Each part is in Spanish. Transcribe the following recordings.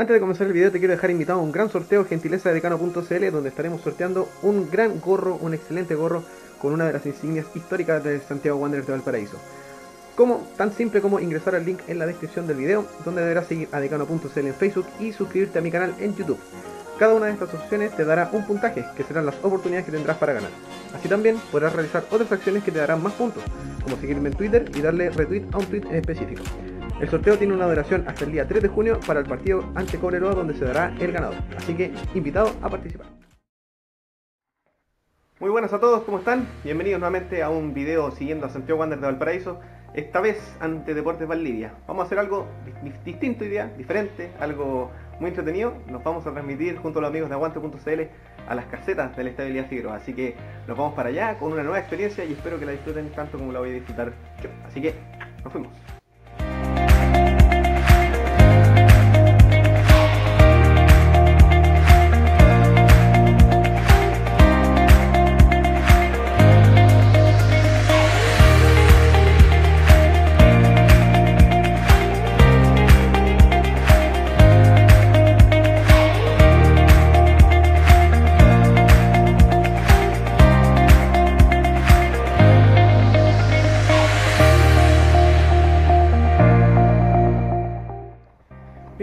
Antes de comenzar el video te quiero dejar invitado a un gran sorteo, gentileza de Decano.cl, donde estaremos sorteando un gran gorro, un excelente gorro, con una de las insignias históricas de Santiago Wanderers de Valparaíso. Como, tan simple como ingresar al link en la descripción del video, donde deberás seguir a Decano.cl en Facebook y suscribirte a mi canal en YouTube. Cada una de estas opciones te dará un puntaje, que serán las oportunidades que tendrás para ganar. Así también podrás realizar otras acciones que te darán más puntos, como seguirme en Twitter y darle retweet a un tweet en específico. El sorteo tiene una duración hasta el día 3 de junio para el partido ante Cobreloa, donde se dará el ganador. Así que, invitado a participar. Muy buenas a todos, ¿cómo están? Bienvenidos nuevamente a un video siguiendo a Santiago Wanderers de Valparaíso, esta vez ante Deportes Valdivia. Vamos a hacer algo distinto hoy día, diferente, algo muy entretenido. Nos vamos a transmitir junto a los amigos de aguante.cl a las casetas del Estadio Elías Figueroa. Así que nos vamos para allá con una nueva experiencia y espero que la disfruten tanto como la voy a disfrutar yo. Así que, nos fuimos.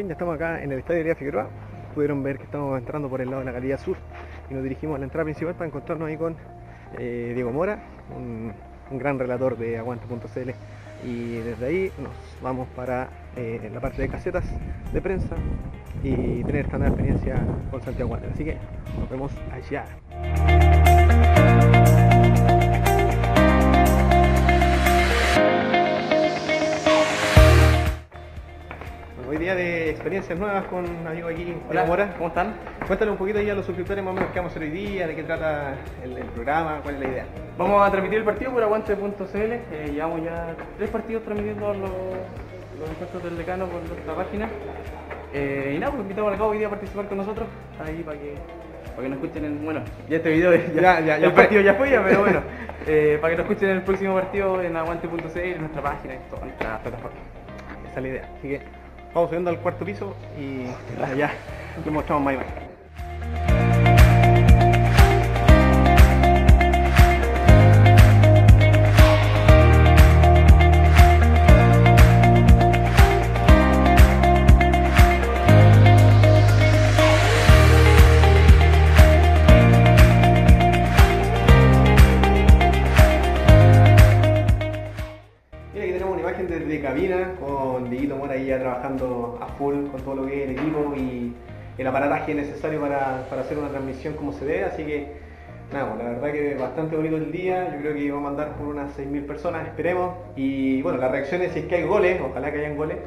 Estamos acá en el Estadio Elías Figueroa. Pudieron ver que estamos entrando por el lado de la Galería Sur y nos dirigimos a la entrada principal para encontrarnos ahí con Diego Mora, un gran relator de aguante.cl, y desde ahí nos vamos para la parte de casetas de prensa y tener esta nueva experiencia con Santiago Wanderers. Así que nos vemos allá. Hoy día de experiencias nuevas con un amigo aquí. Hola, Mora, ¿cómo están? Cuéntale un poquito ahí a los suscriptores más o menos qué vamos a hacer hoy día, de qué trata el programa, cuál es la idea. Vamos a transmitir el partido por aguante.cl. Llevamos ya 3 partidos transmitiendo los encuentros del decano por nuestra página. Y nada, pues invitamos al cabo hoy día a participar con nosotros, ahí para que nos escuchen en... Bueno, ya este video, ya el partido ya fue, pero bueno, para que nos escuchen en el próximo partido en aguante.cl, en nuestra página, en todas nuestras plataformas. Esa es la idea, así que... Vamos subiendo al cuarto piso y allá le mostramos más imágenes. Mira, aquí tenemos una imagen desde cabina con Diego Mora ahí trabajando a full con todo lo que es el equipo y el aparataje necesario para hacer una transmisión como se debe, así que nada, bueno, la verdad que bastante bonito el día. Yo creo que vamos a andar por unas 6.000 personas, esperemos, y bueno, las reacciones, si es que hay goles, ojalá que hayan goles,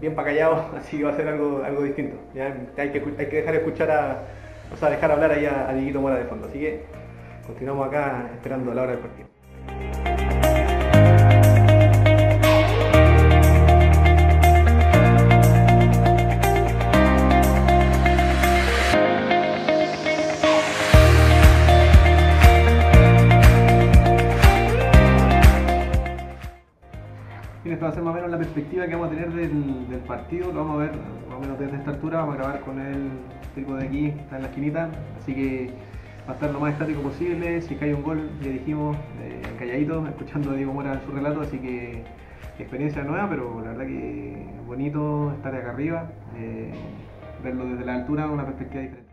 bien para callados, así que va a ser algo distinto. Ya hay que dejar escuchar dejar hablar ahí a Dieguito Mora de fondo, así que continuamos acá esperando la hora del partido. Esto va a ser más o menos la perspectiva que vamos a tener del partido. Lo vamos a ver más o menos desde esta altura. Vamos a grabar con el tipo de aquí, está en la esquinita, así que va a estar lo más estático posible. Si cae un gol, le dijimos calladito, escuchando a Diego Mora en su relato, así que experiencia nueva, pero la verdad que bonito estar acá arriba, verlo desde la altura, una perspectiva diferente.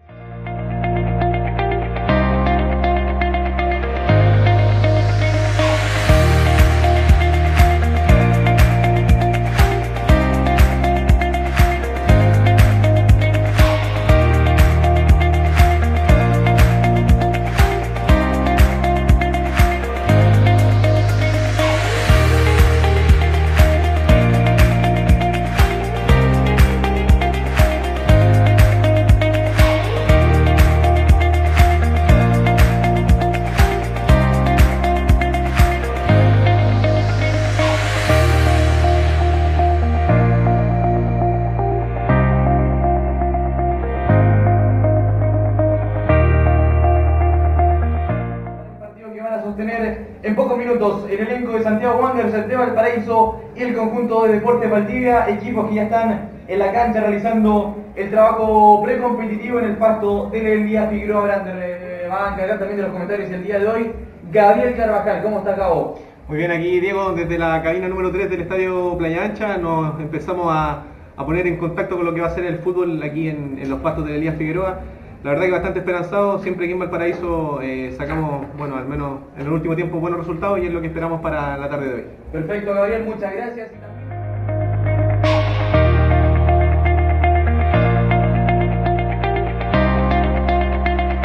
El elenco de Santiago Wanderers, el de Valparaíso y el conjunto de Deportes Valdivia, equipos que ya están en la cancha realizando el trabajo precompetitivo en el pasto del Elías Figueroa. Grande banca, acá también de los comentarios el día de hoy. Gabriel Carvajal, ¿cómo está Cabo? Muy bien, aquí Diego, desde la cabina número 3 del Estadio Playa Ancha, nos empezamos a poner en contacto con lo que va a ser el fútbol aquí en los pastos de Elías Figueroa. La verdad que bastante esperanzado, siempre aquí en Valparaíso sacamos, bueno, al menos en el último tiempo, buenos resultados y es lo que esperamos para la tarde de hoy. Perfecto, Gabriel, muchas gracias. Wanderers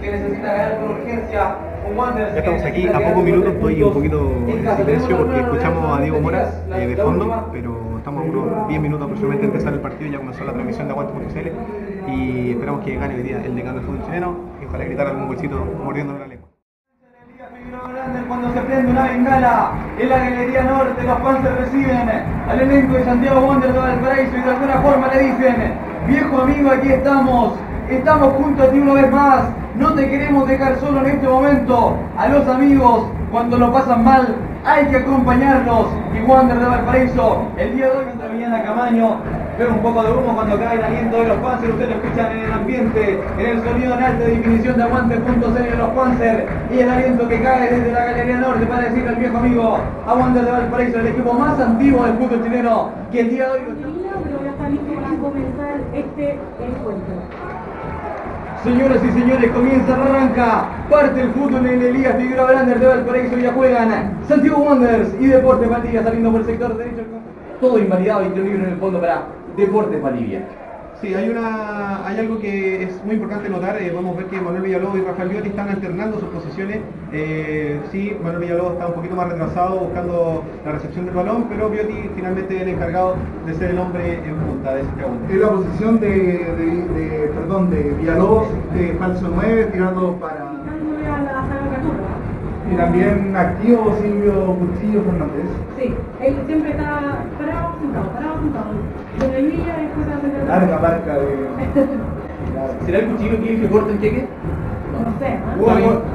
que necesita ganar con urgencia. Ya estamos aquí, a pocos minutos estoy un poquito en silencio porque escuchamos a Diego Mora de fondo, pero estamos a unos 10 minutos aproximadamente de empezar el partido, ya comenzó la transmisión de aguante.cl y esperamos que gane hoy día el decano del fútbol chileno y ojalá gritar algún bolsito mordiéndole la lengua. Cuando se prende una bengala en la galería norte, los panzers reciben al elenco de Santiago Wanderers de Valparaíso y de alguna forma le dicen: viejo amigo, aquí estamos. Estamos juntos a ti una vez más, no te queremos dejar solo en este momento. A los amigos, cuando lo pasan mal, hay que acompañarlos. Y Wanderers de Valparaíso, el día de hoy contra Villana Camaño, veo un poco de humo cuando cae el aliento de los panzers. Ustedes lo escuchan en el ambiente, en el sonido en alta definición de aguante.cl de los panzers. Y el aliento que cae desde la Galería Norte para decirle al viejo amigo a Wanderers de Valparaíso, el equipo más antiguo del fútbol chileno, que el día de hoy... Pero ya está listo para comenzar este encuentro. Señoras y señores, comienza, arranca, parte el fútbol en Elías Figueroa Wanderers de Valparaíso, ya juegan Santiago Wanderers y Deportes Valdivia saliendo por el sector derecho. Todo invalidado y libre en el fondo para Deportes Valdivia. Sí, hay algo que es muy importante notar, podemos ver que Manuel Villalobos y Rafael Viotti están alternando sus posiciones. Sí, Manuel Villalobos está un poquito más retrasado buscando la recepción del balón, pero Piotti finalmente es el encargado de ser el hombre en punta de ese segundo. Es la posición de Villalobos, de falso 9, tirando para... Y también activo Silvio Cuchillo Fernández. Sí, él siempre está parado, sentado. Desde el día después de hacer la... Larga marca de... ¿Será el cuchillo que dice corta el cheque? No sé, ¿no?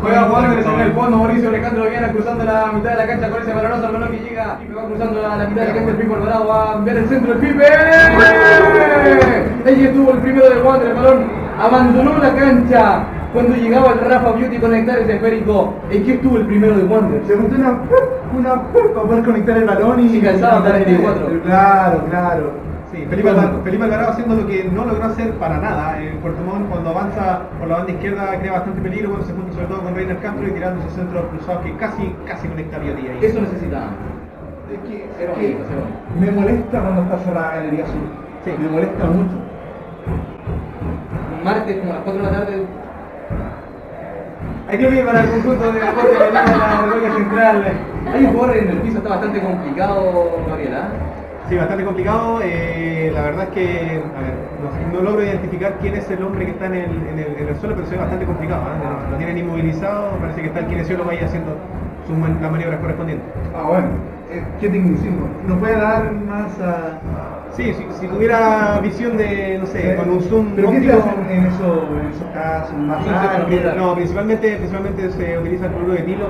Juega Wanderers en el fondo, Mauricio Alejandro Viana cruzando la mitad de la cancha con ese balón, el balón que llega. Pipe va cruzando la mitad de la cancha, el Pipe Algarado va a enviar el centro, el Pipe. Ella estuvo el primero del Wanderers, el balón abandonó la cancha. Cuando llegaba el Rafa Viotti a conectar ese esférico, ¿en qué estuvo el primero de Wanderers? Se montó una para poder conectar el balón y... Sí, calzaba para el 4. Claro. Sí, Felipe Algarado haciendo lo que no logró hacer para nada. El Portomón cuando avanza por la banda izquierda crea bastante peligro, cuando se junta sobre todo con Reiner Castro y tirando esos centros cruzados que casi conecta a Viotti ahí. Eso necesitaba. Es que me molesta cuando está cerrada la Galería Sur. Sí. Me molesta mucho. Un martes como a las 4 de la tarde... Hay que ver para el conjunto de Deportes de la Roca Central. Hay un jugador en el piso, está bastante complicado, Gabriel, ¿ah? Sí, bastante complicado. La verdad es que, a ver, no logro identificar quién es el hombre que está en el suelo, pero se ve bastante complicado, ¿eh? Lo tienen inmovilizado, parece que está el kinesiólogo ahí haciendo las maniobras correspondientes. Ah, bueno. ¿Qué tecnicismo? ¿Nos puede dar más a...? Sí, si tuviera visión de, no sé, con un zoom... ¿Pero óptico, qué se hace en esos casos? No, principalmente se utiliza el cloruro de etilo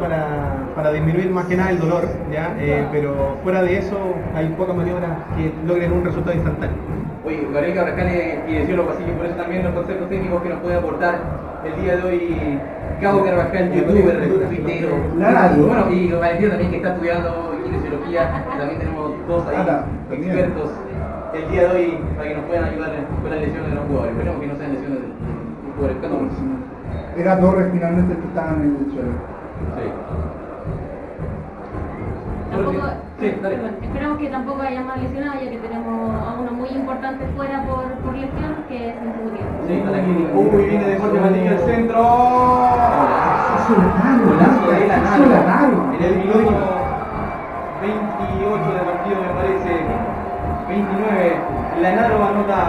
para disminuir más que nada el dolor, ¿ya? Pero fuera de eso hay pocas maniobras que logren un resultado instantáneo. Oye, Gabriel Carvajal es kinesiólogo, así que por eso también los conceptos técnicos que nos puede aportar el día de hoy Cabo Carvajal, youtuber, tuitero... Claro. Bueno, y Valentín también que está estudiando kinesiología, también tenemos dos ahí, expertos. El día de hoy para que nos puedan ayudar con las lesiones de los jugadores. Esperemos que no sean lesiones de los jugadores. Era Torres finalmente que estaban en el suelo. Sí, dale. Esperemos que tampoco haya más lesionados, ya que tenemos a uno muy importante fuera por lesión, que es Santiago. Sí, está aquí. Uy, viene de Jorge Matías al centro. ¡Golazo! En el minuto 28 de partido, me parece. 29, Lanaro anota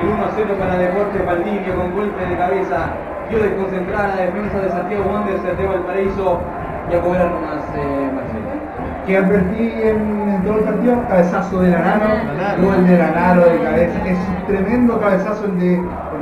el 1-0 para Deportes Valdivia con golpe de cabeza. Dio desconcentrada la defensa de Santiago Wanderers de Valparaíso y a cobrar más Marcelo. Que advertí en todo el partido, cabezazo de Lanaro, gol de Lanaro de cabeza. Es un tremendo cabezazo el de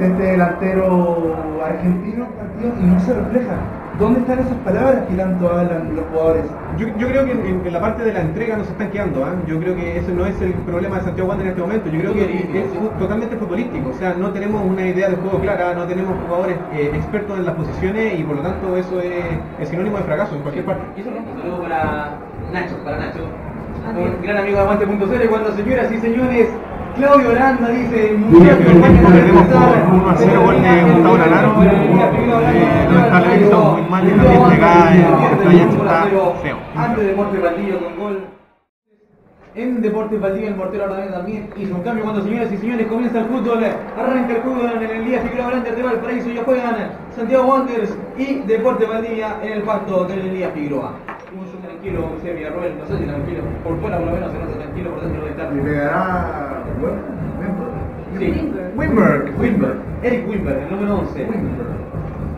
este delantero argentino partido y no se refleja. ¿Dónde están esas palabras que tanto hablan los jugadores? Yo creo que en la parte de la entrega nos están quedando, ¿eh? Yo creo que ese no es el problema de Santiago Wanderers en este momento. Yo creo que es totalmente futbolístico, o sea, no tenemos una idea de juego clara, no tenemos jugadores expertos en las posiciones y por lo tanto eso es sinónimo de fracaso en cualquier parte. Y eso rompe. Un saludo para Nacho, un gran amigo de aguante.cl, cuando señoras y señores, Claudio Aranda dice, muchachos, perdemos por 1-0 gol de Gustavo Lanaro. Los escalones están muy mal y también se cae, el está feo. Antes de Deportes Valdivia con gol. En Deportes Valdivia el portero Aranda también hizo un cambio cuando, señoras y señores, comienza el fútbol. Arranca el fútbol en el día Figueroa Grande de Valparaíso. Ya juegan Santiago Wanderers y Deportes Valdivia en el pacto del Elías Figueroa. Mucho tranquilo, como decía Villarroel, no sé si tranquilo, por fuera por lo menos se nota tranquilo, por dentro de estar. Y pegará... Bueno, sí. Wimberg, Eric Wimberg, el número 11.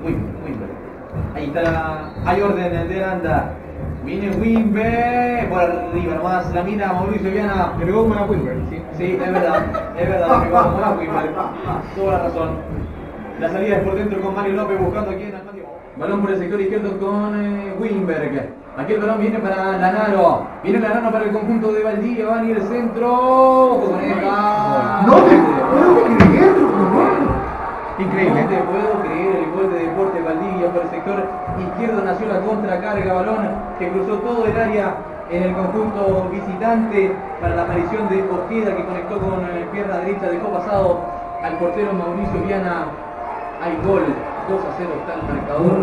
Wimberg. Ahí está, hay orden de Aranda. Viene Wimberg, por arriba nomás, la mina Mauricio Viana. Le pegó una Wimberg, sí. Sí, es verdad, pegó una Wimberg. Toda la razón. La salida es por dentro con Mario López buscando aquí en el patio. Balón por el sector izquierdo con Wimberg. Aquí el balón viene para Lanaro. Viene Lanaro para el conjunto de Valdivia. Van y el centro. ¡No te puedo creer! Increíble. No te puedo creer el gol de Deportes Valdivia. Por el sector izquierdo nació la contracarga. Balón que cruzó todo el área en el conjunto visitante para la aparición de Ojeda, que conectó con pierna derecha. Dejó pasado al portero Mauricio Viana. Hay gol. 2-0 está el marcador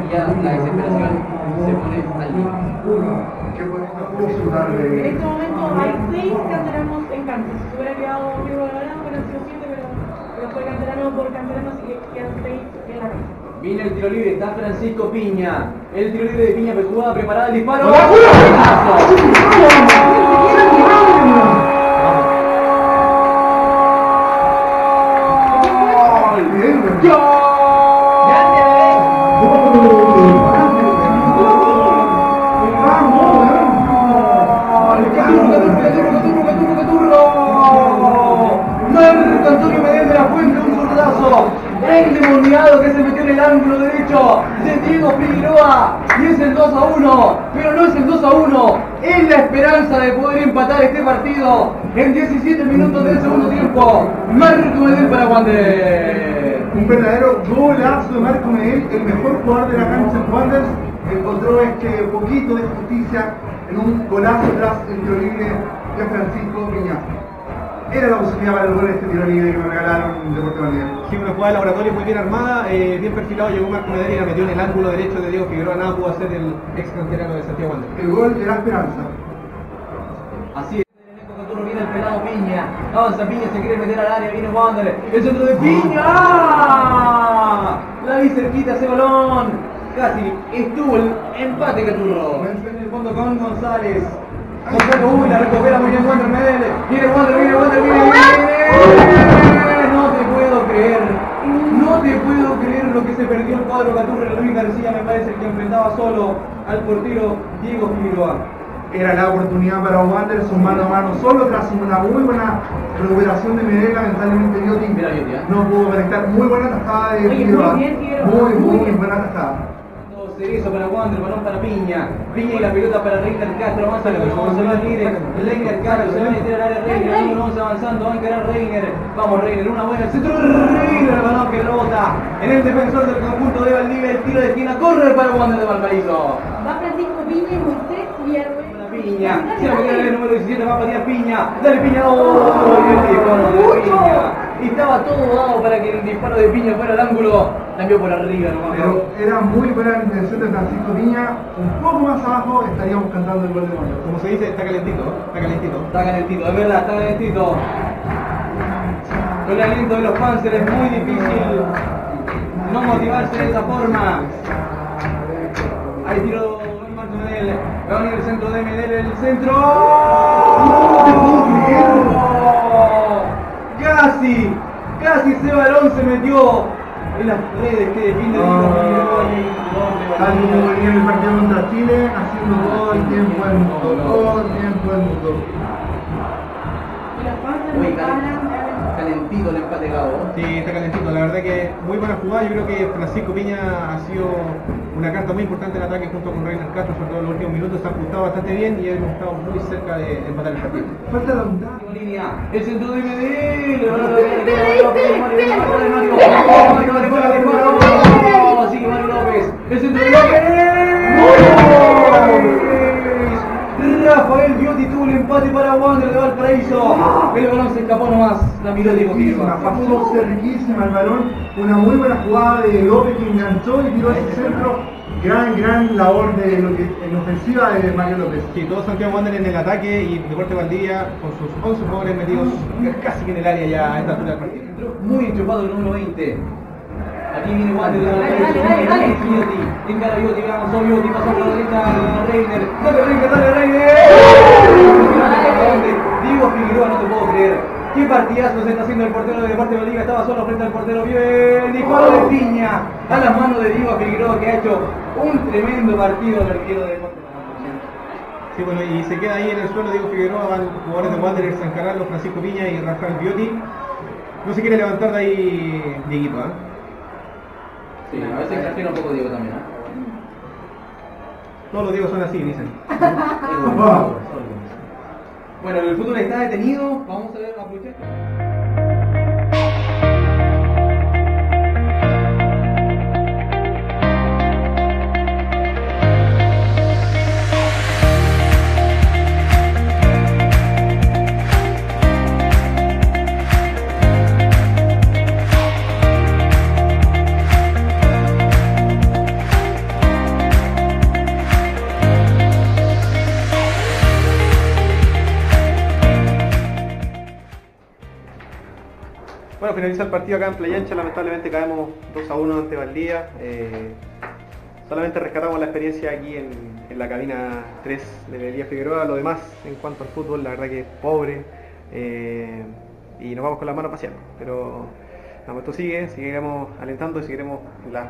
y ya la desesperación se pone al límite. En este momento hay 6 canteranos en cancha. Si hubiera quedado un vivo de hora, hubieran sido 7, pero fue canterano por canterano, así que quedan 6 en la cancha. Viene el tiro libre, está Francisco Piña. El tiro libre de Piña, jugada preparada, el disparo. ¡Golazo! Que se metió en el ángulo derecho de Diego Figueroa y es el 2-1, pero no es el 2-1, es la esperanza de poder empatar este partido en 17 minutos del segundo tiempo. Marco Medell para Wanderers, un verdadero golazo de Marco Medell, el mejor jugador de la cancha en Wanderers, encontró este poquito de justicia en un golazo tras el tiro libre de Francisco Piña. Era la posibilidad para el gol de este tiro libre que me regalaron de Deportes Valdivia. Sí, una jugada de laboratorio muy bien armada, bien perfilado, llegó Marco Medell y la metió en el ángulo derecho de Diego Figueroa. Nada pudo hacer el ex canterano de Santiago Wanderers. El gol de la esperanza. Así es. En el contorno viene el pelado Piña. Avanza Piña, se quiere meter al área, viene Wanderers. El centro de Piña. ¡Ah! La vi cerquita ese balón. Casi estuvo el empate que tuvo. En el fondo con González. Uy, la recupera muy bien Wander Medel. Viene Wander. No te puedo creer lo que se perdió el cuadro Caturra. Luis García, me parece, que enfrentaba solo al portero Diego Figueroa. Era la oportunidad para Wander, un mano a mano solo tras una muy buena recuperación de Medel. Lamentablemente Piotti no pudo conectar. Muy buena tajada de Figueroa. Muy buena tajada. Cerezo para Wander, balón para Piña y la pelota para Reiner Castro, avanza el gol, se va Pires, Lengar Castro, se va a meter al área Reiner, vamos avanzando, va a encarar Reiner, vamos Reiner, una buena, el centro de Reiner, el balón que rebota en el defensor del conjunto de Valdivia, el tiro de esquina, corre para Wander de Valparaíso. Va Francisco Piña y Moisés Villarroel. Piña, se va a meter el número 17, va a patear Piña, dale Piña, y estaba todo dado para que el disparo de Piña fuera al ángulo, cambió por arriba nomás. Pero era muy buena la intención de Francisco Piña, un poco más abajo estaríamos cantando el gol de Mario. Como se dice, está calentito, es verdad, está calentito. Con el aliento de los Panzers es muy difícil no motivarse de esa forma. Ahí tiró Marco Medell, va a venir el centro de Medell, el centro. Casi ese balón se metió en las redes que define Diego Figueroa. Bien el partido contra Chile, haciendo todo el tiempo del mundo. Y los Panzers no paran. calentito el empate, Gabo. Sí, está calentito. La verdad que muy buena jugada. Yo creo que Francisco Piña ha sido una carta muy importante en ataque junto con Reiner Castro, sobre todo en los últimos minutos. Se ha apuntado bastante bien y hemos estado muy cerca de empatar el partido. Falta la puntada. El centro de Medell. Mario López. El centro de López. Rafael Viotti tuvo el empate para Wanderers de Valparaíso. El balón se escapó nomás. La miró Diego Figueroa. Pasó cerquísima el balón. Una muy buena jugada de López que enganchó y tiró ese centro. Gran labor de lo que, en ofensiva de Mario López. Sí, todo Santiago Wanderers en el ataque y Deportes Valdivia con sus 11 jugadores metidos casi que en el área ya a esta altura del partido. Muy enchufado el número 20. Aquí viene Wanderers. Dale. Venga, Viotti, vamos, Viotti, pasó por la derecha, Reiner. Dale, Reiner. Diego Figueroa, no te puedo creer. Qué partidazo se está haciendo el portero de Deportes Valdivia. Estaba solo frente al portero. Bien, disparo de Piña a las manos de Diego Figueroa, que ha hecho un tremendo partido del arquero de Deportes. Sí, bueno, y se queda ahí en el suelo Diego Figueroa. Van jugadores de Wanderers, San Carano, Francisco Piña y Rafael Viotti. No se quiere levantar de ahí Dieguito, ¿eh? Sí, a veces exagera un poco Diego también, ¿eh? Todos los Diegos son así, dicen. Bueno, el fútbol está detenido, vamos a ver la pucha. Finaliza el partido acá en Playa Ancha, lamentablemente caemos 2-1 ante Valdivia. Solamente rescatamos la experiencia aquí en la cabina 3 de Elías Figueroa. Lo demás, en cuanto al fútbol, la verdad que es pobre, y nos vamos con las manos paseando. Pero no, esto sigue, seguiremos alentando y seguiremos en las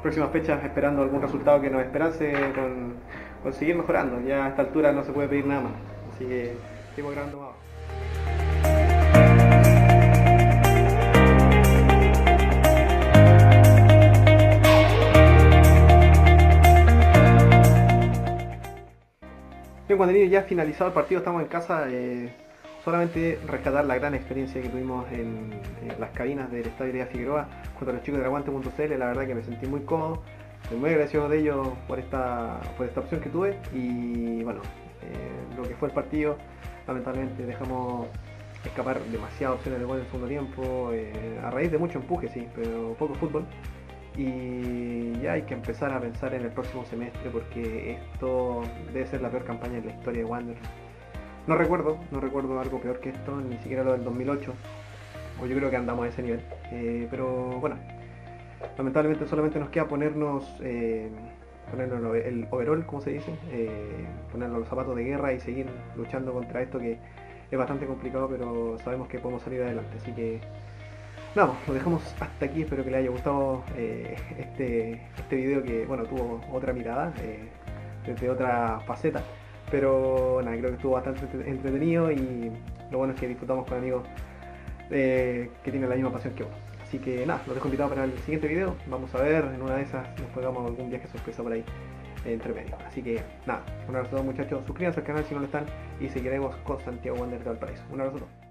próximas fechas esperando algún resultado que nos esperance con seguir mejorando. Ya a esta altura no se puede pedir nada más, así que seguimos grabando más. Cuando ya finalizado el partido, estamos en casa. Solamente rescatar la gran experiencia que tuvimos en las cabinas del estadio de Figueroa junto a los chicos de aguante.cl. la verdad que me sentí muy cómodo, estoy muy agradecido de ellos por esta opción que tuve. Y bueno, lo que fue el partido, lamentablemente dejamos escapar demasiadas opciones de gol en el segundo tiempo, a raíz de mucho empuje, sí, pero poco fútbol. Y ya hay que empezar a pensar en el próximo semestre, porque esto debe ser la peor campaña en la historia de Wanderers. No recuerdo algo peor que esto, ni siquiera lo del 2008, o yo creo que andamos a ese nivel. Pero bueno, lamentablemente solamente nos queda ponernos el overall, como se dice, ponernos los zapatos de guerra y seguir luchando contra esto, que es bastante complicado, pero sabemos que podemos salir adelante, así que no, lo dejamos hasta aquí. Espero que les haya gustado este video, que bueno, tuvo otra mirada, desde otra faceta, pero nada, creo que estuvo bastante entretenido y lo bueno es que disfrutamos con amigos que tienen la misma pasión que uno. Así que nada, los dejo invitados para el siguiente video. Vamos a ver, en una de esas nos pegamos algún viaje sorpresa por ahí entre medio. Así que nada, un abrazo a todos, muchachos. Suscríbanse al canal si no lo están y seguiremos con Santiago Wanderers de Valparaíso. Un abrazo a todos.